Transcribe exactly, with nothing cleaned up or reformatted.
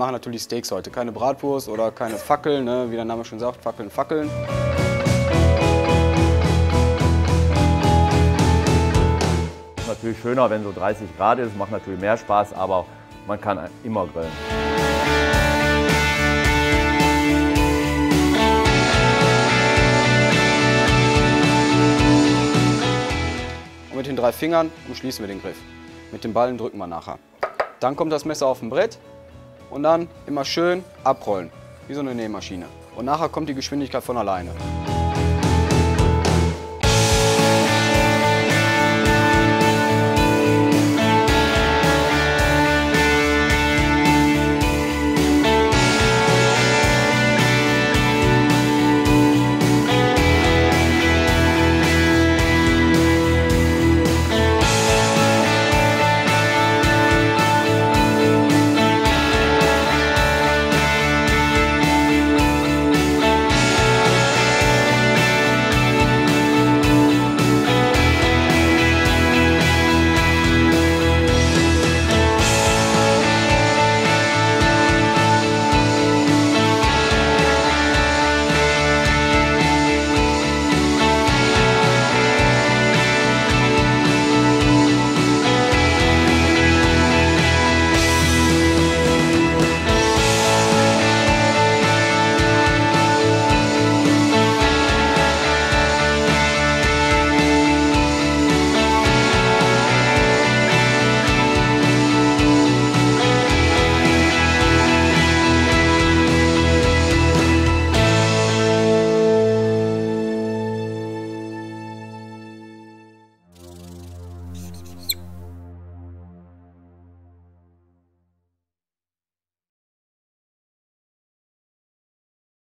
machen natürlich Steaks heute. Keine Bratwurst oder keine Fackeln, ne? Wie der Name schon sagt, Fackeln, Fackeln. Ist natürlich schöner, wenn so dreißig Grad ist, macht natürlich mehr Spaß, aber man kann immer grillen. Und mit den drei Fingern umschließen wir den Griff. Mit den Ballen drücken wir nachher. Dann kommt das Messer auf dem Brett und dann immer schön abrollen, wie so eine Nähmaschine. Und nachher kommt die Geschwindigkeit von alleine.